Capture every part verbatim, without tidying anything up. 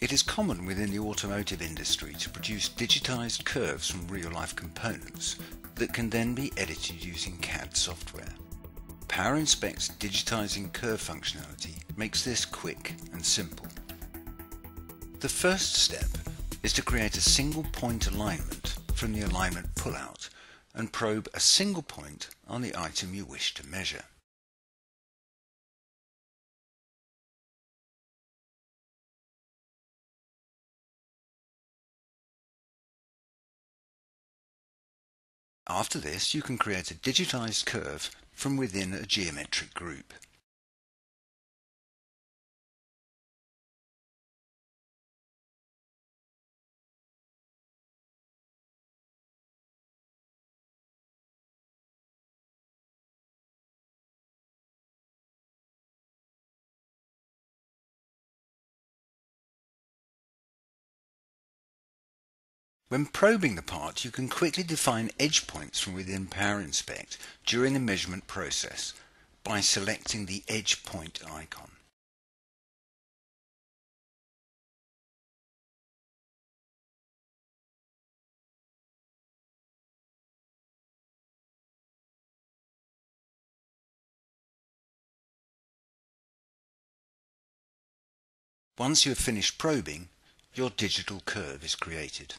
It is common within the automotive industry to produce digitized curves from real-life components that can then be edited using C A D software. PowerInspect's digitizing curve functionality makes this quick and simple. The first step is to create a single point alignment from the alignment pullout and probe a single point on the item you wish to measure. After this, you can create a digitized curve from within a geometric group. When probing the part, you can quickly define edge points from within PowerInspect during the measurement process by selecting the edge point icon. Once you have finished probing, your digital curve is created.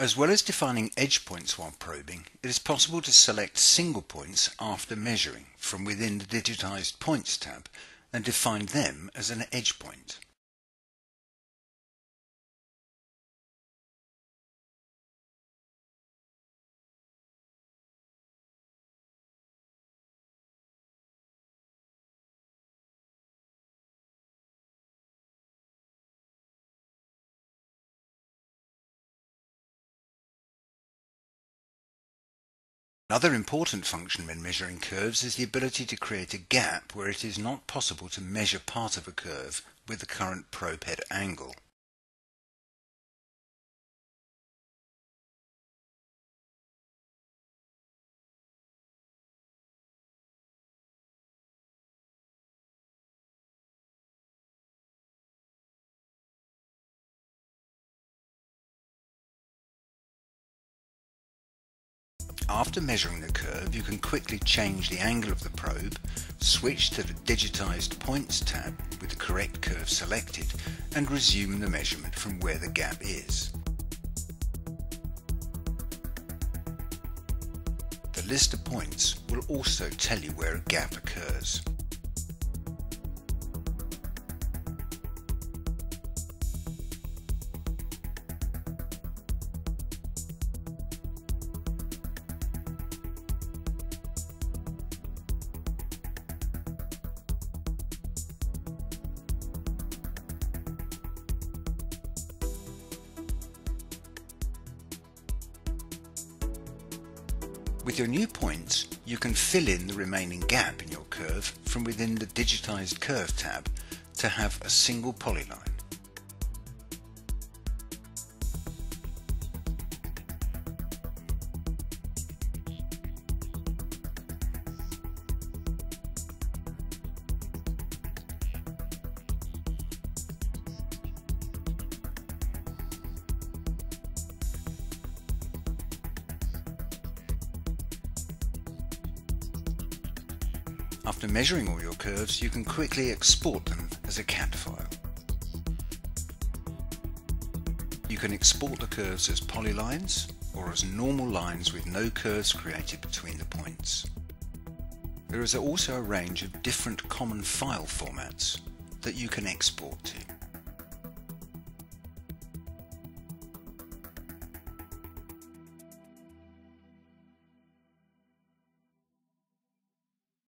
As well as defining edge points while probing, it is possible to select single points after measuring from within the Digitized Points tab and define them as an edge point. Another important function when measuring curves is the ability to create a gap where it is not possible to measure part of a curve with the current probe head angle. After measuring the curve, you can quickly change the angle of the probe, switch to the Digitized Points tab with the correct curve selected, and resume the measurement from where the gap is. The list of points will also tell you where a gap occurs. With your new points, you can fill in the remaining gap in your curve from within the Digitized Curve tab to have a single polyline. After measuring all your curves, you can quickly export them as a C A D file. You can export the curves as polylines or as normal lines with no curves created between the points. There is also a range of different common file formats that you can export to.